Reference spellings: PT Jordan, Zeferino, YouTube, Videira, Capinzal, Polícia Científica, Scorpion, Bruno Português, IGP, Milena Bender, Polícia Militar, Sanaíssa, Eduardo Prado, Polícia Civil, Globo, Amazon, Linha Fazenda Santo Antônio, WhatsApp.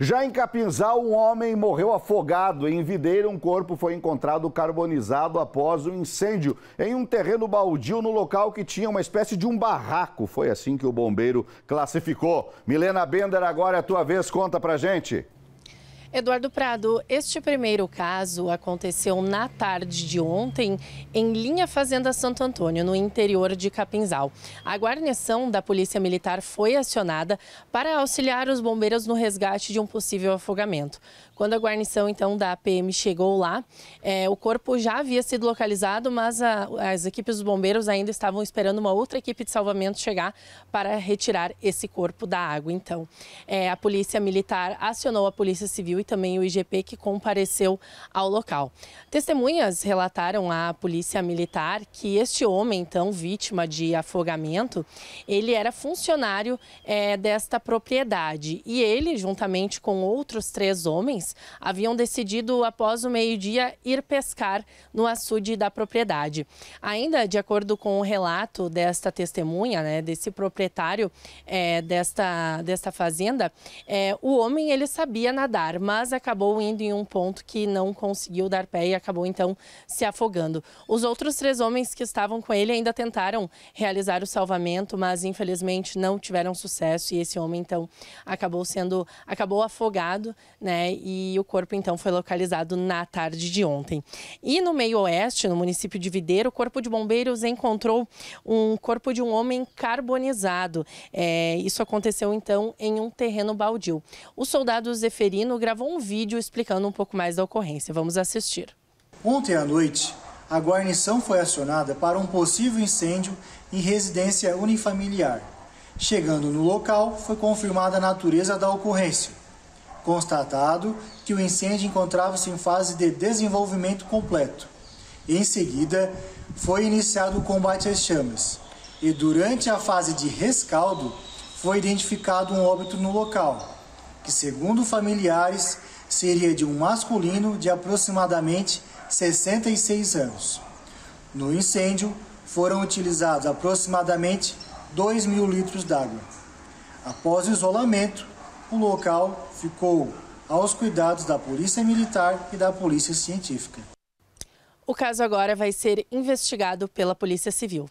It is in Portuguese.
Já em Capinzal, um homem morreu afogado. Em Videira, um corpo foi encontrado carbonizado após um incêndio em um terreno baldio no local que tinha uma espécie de um barraco. Foi assim que o bombeiro classificou. Milena Bender, agora é a tua vez, conta pra gente. Eduardo Prado, este primeiro caso aconteceu na tarde de ontem em Linha Fazenda Santo Antônio, no interior de Capinzal. A guarnição da Polícia Militar foi acionada para auxiliar os bombeiros no resgate de um possível afogamento. Quando a guarnição, então, da APM chegou lá, o corpo já havia sido localizado, mas as equipes dos bombeiros ainda estavam esperando uma outra equipe de salvamento chegar para retirar esse corpo da água. Então, a Polícia Militar acionou a Polícia Civil e também o IGP, que compareceu ao local. Testemunhas relataram à Polícia Militar que este homem, então, vítima de afogamento, ele era funcionário desta propriedade, e ele, juntamente com outros 3 homens, haviam decidido, após o meio-dia, ir pescar no açude da propriedade. Ainda de acordo com o relato desta testemunha, né, desse proprietário desta fazenda, o homem, ele sabia nadar, mas acabou indo em um ponto que não conseguiu dar pé e acabou, então, se afogando. Os outros 3 homens que estavam com ele ainda tentaram realizar o salvamento, mas infelizmente não tiveram sucesso, e esse homem, então, acabou afogado, né, e o corpo, então, foi localizado na tarde de ontem. E no meio oeste, no município de Videira, o corpo de bombeiros encontrou um corpo de um homem carbonizado. Isso aconteceu, então, em um terreno baldio. O soldado Zeferino gravou um vídeo explicando um pouco mais da ocorrência. Vamos assistir. Ontem à noite, a guarnição foi acionada para um possível incêndio em residência unifamiliar. Chegando no local, foi confirmada a natureza da ocorrência. Constatado que o incêndio encontrava-se em fase de desenvolvimento completo. Em seguida, foi iniciado o combate às chamas. E durante a fase de rescaldo, foi identificado um óbito no local, que, segundo familiares, seria de um masculino de aproximadamente 66 anos. No incêndio, foram utilizados aproximadamente 2.000 litros d'água. Após o isolamento, o local ficou aos cuidados da Polícia Militar e da Polícia Científica. O caso agora vai ser investigado pela Polícia Civil.